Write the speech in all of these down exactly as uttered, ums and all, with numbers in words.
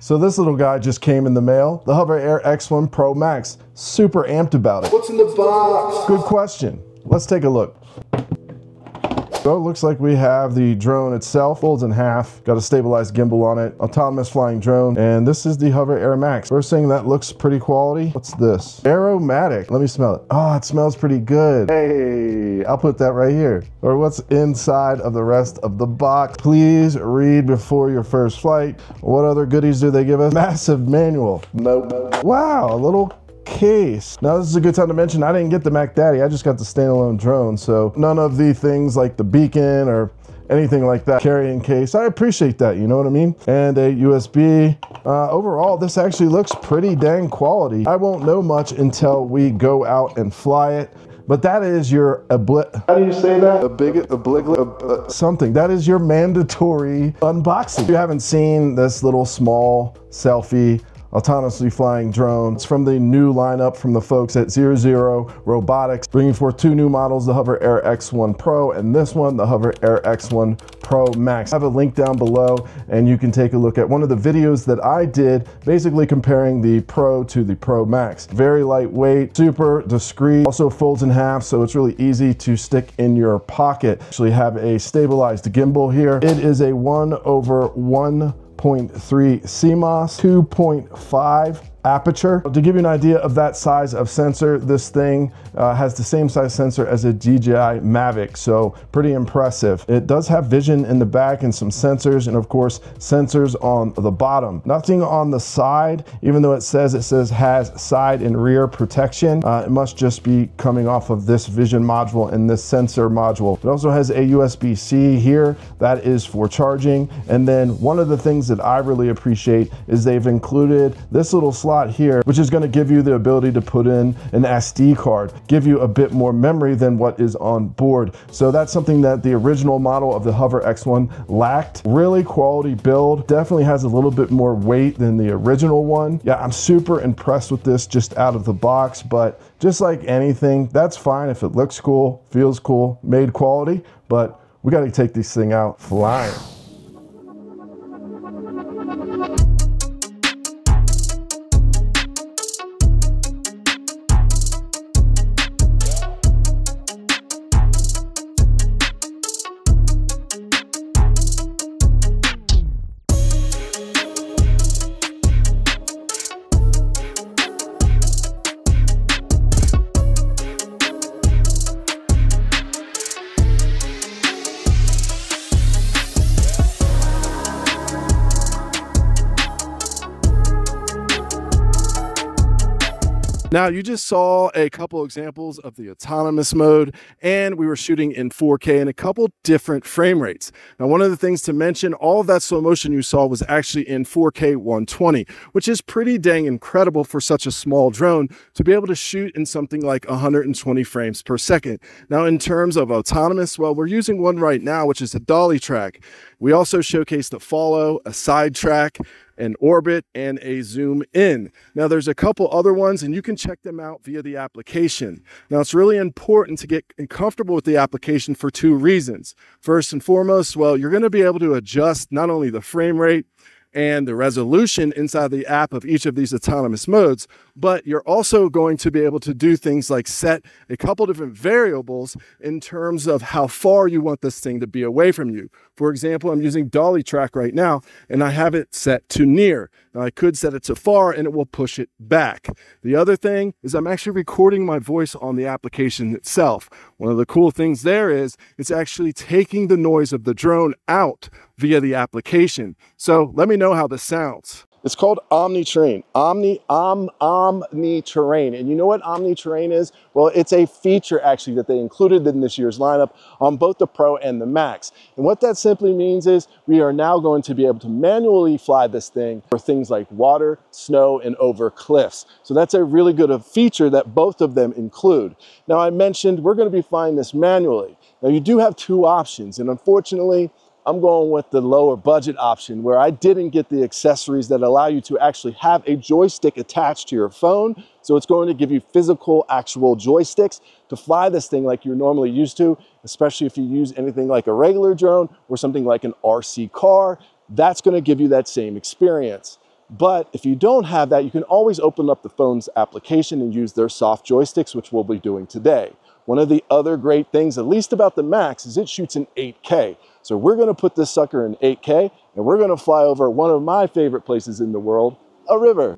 So this little guy just came in the mail, the HoverAir X one Pro Max. Super amped about it. What's in the box? Good question. Let's take a look. So it looks like we have the drone itself, folds in half, got a stabilized gimbal on it, autonomous flying drone, and this is the HoverAir Max. We're saying that looks pretty quality. What's this? Aromatic. Let me smell it. Oh, it smells pretty good. Hey, I'll put that right here. Or what's inside of the rest of the box. Please read before your first flight. What other goodies do they give us? Massive manual. Nope. Wow, a little case. Now this is a good time to mention I didn't get the Mac Daddy, I just got the standalone drone, so none of the things like the beacon or anything like that carrying case. I appreciate that, you know what I mean? And a U S B. Uh, overall, this actually looks pretty dang quality. I won't know much until we go out and fly it. But that is your obli- How do you say that? A bigot, obligate, ob uh, something. That is your mandatory unboxing. If you haven't seen this little small selfie autonomously flying drones from the new lineup from the folks at Zero Zero Robotics, bringing forth two new models, the HoverAir X one Pro and this one, the HoverAir X one Pro Max. I have a link down below and you can take a look at one of the videos that I did, basically comparing the Pro to the Pro Max. Very lightweight, super discreet, also folds in half, so it's really easy to stick in your pocket. Actually have a stabilized gimbal here. It is a one over one point three C M O S, two point five aperture. To give you an idea of that size of sensor, this thing uh, has the same size sensor as a D J I Mavic, so pretty impressive. It does have vision in the back and some sensors, and of course sensors on the bottom. Nothing on the side, even though it says it says has side and rear protection. Uh, it must just be coming off of this vision module and this sensor module. It also has a U S B C here that is for charging. And then one of the things that I really appreciate is they've included this little slot here, which is going to give you the ability to put in an S D card, give you a bit more memory than what is on board. So that's something that the original model of the Hover X one lacked. Really quality build, definitely has a little bit more weight than the original one. Yeah, I'm super impressed with this just out of the box, but just like anything, that's fine if it looks cool, feels cool, made quality, but we got to take this thing out flying. Now, you just saw a couple examples of the autonomous mode, and we were shooting in four K and a couple different frame rates. Now, one of the things to mention, all of that slow motion you saw was actually in four K one twenty, which is pretty dang incredible for such a small drone to be able to shoot in something like one hundred twenty frames per second. Now, in terms of autonomous, well, we're using one right now, which is a dolly track. We also showcased a follow, a side track, an orbit, and a zoom in. Now there's a couple other ones and you can check them out via the application. Now it's really important to get comfortable with the application for two reasons. First and foremost, well, you're gonna be able to adjust not only the frame rate and the resolution inside the app of each of these autonomous modes, but you're also going to be able to do things like set a couple different variables in terms of how far you want this thing to be away from you. For example, I'm using dolly track right now and I have it set to near. Now I could set it to far and it will push it back. The other thing is I'm actually recording my voice on the application itself. One of the cool things there is it's actually taking the noise of the drone out via the application. So let me know how this sounds. It's called Omni Terrain, Omni, Om, Omni Terrain. And you know what Omni Terrain is? Well, it's a feature actually that they included in this year's lineup on both the Pro and the Max. And what that simply means is we are now going to be able to manually fly this thing for things like water, snow, and over cliffs. So that's a really good feature that both of them include. Now I mentioned we're gonna be flying this manually. Now you do have two options, and unfortunately, I'm going with the lower budget option where I didn't get the accessories that allow you to actually have a joystick attached to your phone. So it's going to give you physical, actual joysticks to fly this thing like you're normally used to, especially if you use anything like a regular drone or something like an R C car. That's going to give you that same experience. But if you don't have that, you can always open up the phone's application and use their soft joysticks, which we'll be doing today. One of the other great things, at least about the Max, is it shoots in eight K. So we're gonna put this sucker in eight K and we're gonna fly over one of my favorite places in the world, a river.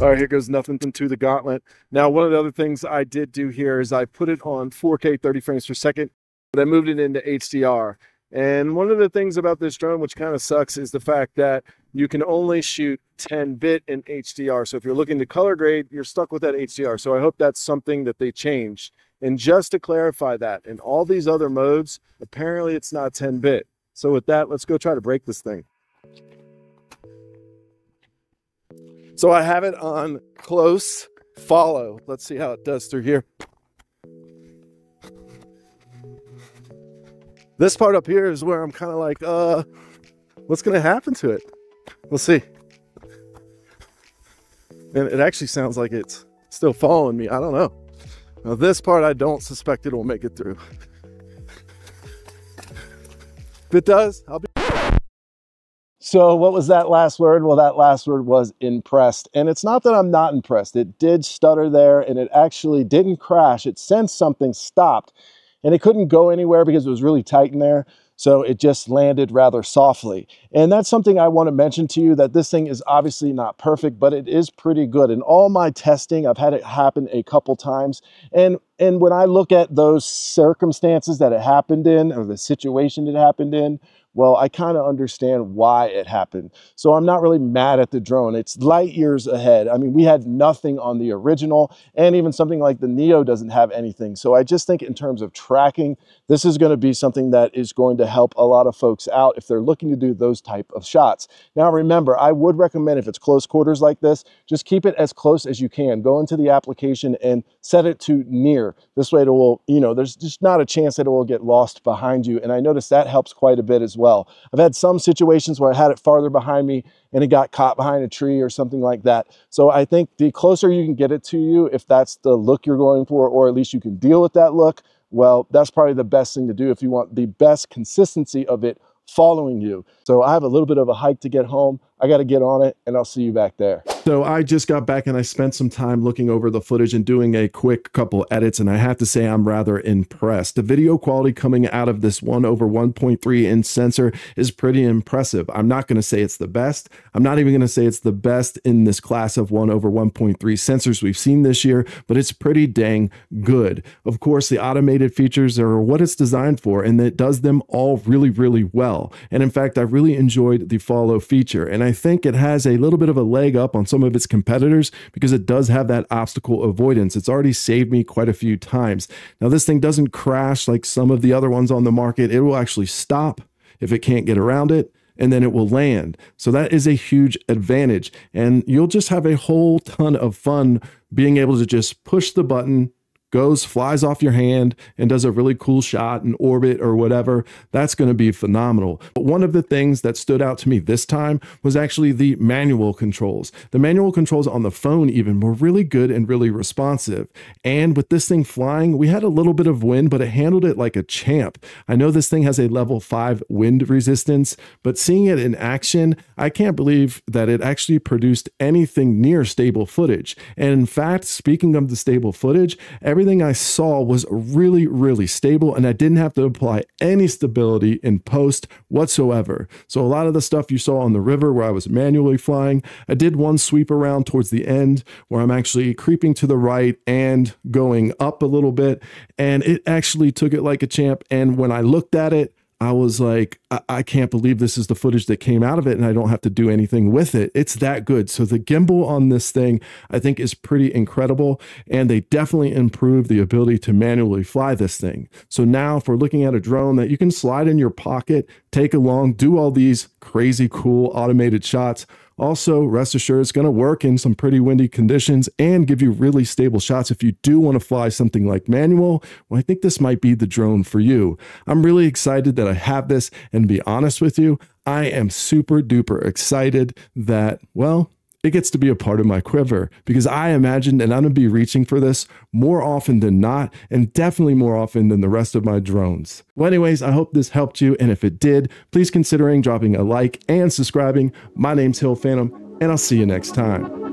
All right, here goes nothing to the gauntlet. Now, one of the other things I did do here is I put it on four K thirty frames per second, but I moved it into H D R. And one of the things about this drone, which kind of sucks, is the fact that you can only shoot ten bit in H D R. So if you're looking to color grade, you're stuck with that H D R. So I hope that's something that they changed. And just to clarify that, in all these other modes, apparently it's not ten bit. So with that, let's go try to break this thing. So I have it on close follow. Let's see how it does through here. This part up here is where I'm kind of like, uh, what's going to happen to it? We'll see. And it actually sounds like it's still following me. I don't know. Now this part, I don't suspect it will make it through. If it does, I'll be. So what was that last word? Well, that last word was impressed. And it's not that I'm not impressed. It did stutter there and it actually didn't crash. It sensed something stopped and it couldn't go anywhere because it was really tight in there. So it just landed rather softly. And that's something I want to mention to you, that this thing is obviously not perfect, but it is pretty good. In all my testing, I've had it happen a couple times. And, and when I look at those circumstances that it happened in, or the situation it happened in, well, I kind of understand why it happened. So I'm not really mad at the drone. It's light years ahead. I mean, we had nothing on the original, and even something like the Neo doesn't have anything. So I just think in terms of tracking, this is going to be something that is going to help a lot of folks out if they're looking to do those type of shots. Now, remember, I would recommend if it's close quarters like this, just keep it as close as you can. Go into the application and set it to near. This way it will, you know, there's just not a chance that it will get lost behind you. And I noticed that helps quite a bit as well. I've had some situations where I had it farther behind me and it got caught behind a tree or something like that. So I think the closer you can get it to you, if that's the look you're going for, or at least you can deal with that look, well, that's probably the best thing to do if you want the best consistency of it following you. So I have a little bit of a hike to get home. I got to get on it and I'll see you back there. So I just got back and I spent some time looking over the footage and doing a quick couple edits. And I have to say, I'm rather impressed. The video quality coming out of this one over one point three inch sensor is pretty impressive. I'm not going to say it's the best. I'm not even going to say it's the best in this class of one over one point three sensors we've seen this year, but it's pretty dang good. Of course, the automated features are what it's designed for, and it does them all really, really well. And in fact, I really enjoyed the follow feature. And I I think it has a little bit of a leg up on some of its competitors because it does have that obstacle avoidance. It's already saved me quite a few times. Now, this thing doesn't crash like some of the other ones on the market. It will actually stop if it can't get around it, and then it will land. So that is a huge advantage. And you'll just have a whole ton of fun being able to just push the button, goes, flies off your hand, and does a really cool shot in orbit or whatever. That's going to be phenomenal. But one of the things that stood out to me this time was actually the manual controls. The manual controls on the phone even were really good and really responsive. And with this thing flying, we had a little bit of wind, but it handled it like a champ. I know this thing has a level five wind resistance, but seeing it in action, I can't believe that it actually produced anything near stable footage. And in fact, speaking of the stable footage, every everything I saw was really, really stable, and I didn't have to apply any stability in post whatsoever. So a lot of the stuff you saw on the river where I was manually flying, I did one sweep around towards the end where I'm actually creeping to the right and going up a little bit, and it actually took it like a champ. And when I looked at it, I was like, I, I can't believe this is the footage that came out of it and I don't have to do anything with it. It's that good. So the gimbal on this thing, I think, is pretty incredible, and they definitely improved the ability to manually fly this thing. So now if we're looking at a drone that you can slide in your pocket, take along, do all these crazy cool automated shots. Also, rest assured, it's going to work in some pretty windy conditions and give you really stable shots if you do want to fly something like manual. Well, I think this might be the drone for you. I'm really excited that I have this, and to be honest with you, I am super duper excited that, well, it gets to be a part of my quiver, because I imagine, and I'm going to be reaching for this more often than not, and definitely more often than the rest of my drones. Well, anyways, I hope this helped you. And if it did, please considering dropping a like and subscribing. My name's Hill Phantom, and I'll see you next time.